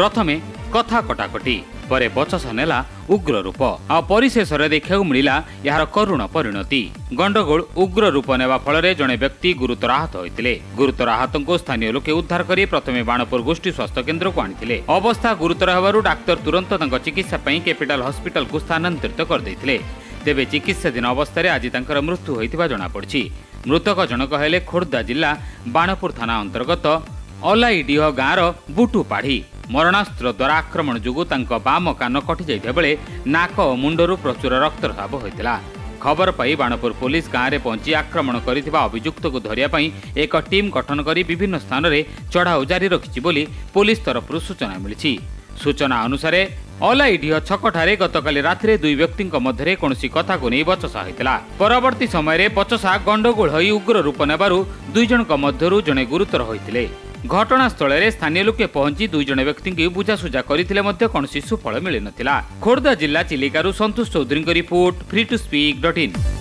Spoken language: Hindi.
प्रथमे कथा कटाकटी परे बचसा नेला उग्र रूप आ परिशेषरे देखा मिला यार करुण परिणति। गंडगोल उग्र रूप नेवा फल जड़े व्यक्ति गुरुतर आहत होते। गुरुतर आहत को स्थानीय लोके उद्धार कर प्रथमे बाणपुर गोष्ठी स्वास्थ्य केन्द्र को आनी। अवस्था गुरुतर होवु डाक्तर तुरंत चिकित्सा कैपिटाल हस्पिटाल को स्थानांतरित करदे। तेबे चिकित्साधीन अवस्था आज तंकर मृत्यु होता जमापड़ी। मृतक जनक हेले खोर्धा जिला बाणपुर थाना अंतर्गत अलाइडीह गाँवर बुटू पाढ़ी। मरणास्त्र द्वारा आक्रमण जोगु बाम कान कटि बेले नाक और मुंडरू प्रचुर रक्तस्राव होता। खबर पाई बाणपुर पुलिस गाँव में पहुंची आक्रमण कर अभियुक्त को धरिया एक टीम गठन कर विभिन्न स्थान में चढ़ाऊ जारी रखी बोली पुलिस तरफ सूचना मिली। सूचना अनुसार अलाइडीह छकठारे गतकाली रात्रे दुई व्यक्ति मध्य कौन कथा को नहीं बचसा होता। परवर्ती समय बचसा गंडगोल हो उग्र रूप नेबारु दुई जनक मध्य जड़े गुरुतर होते। घटनास्थल में स्थानीय लोके पहुंची दुई जन व्यक्ति की बुझासुझा करते कौन सुफल मिल ना। खोर्धा जिला चिलिकारु Santosh Choudhary report free two speak.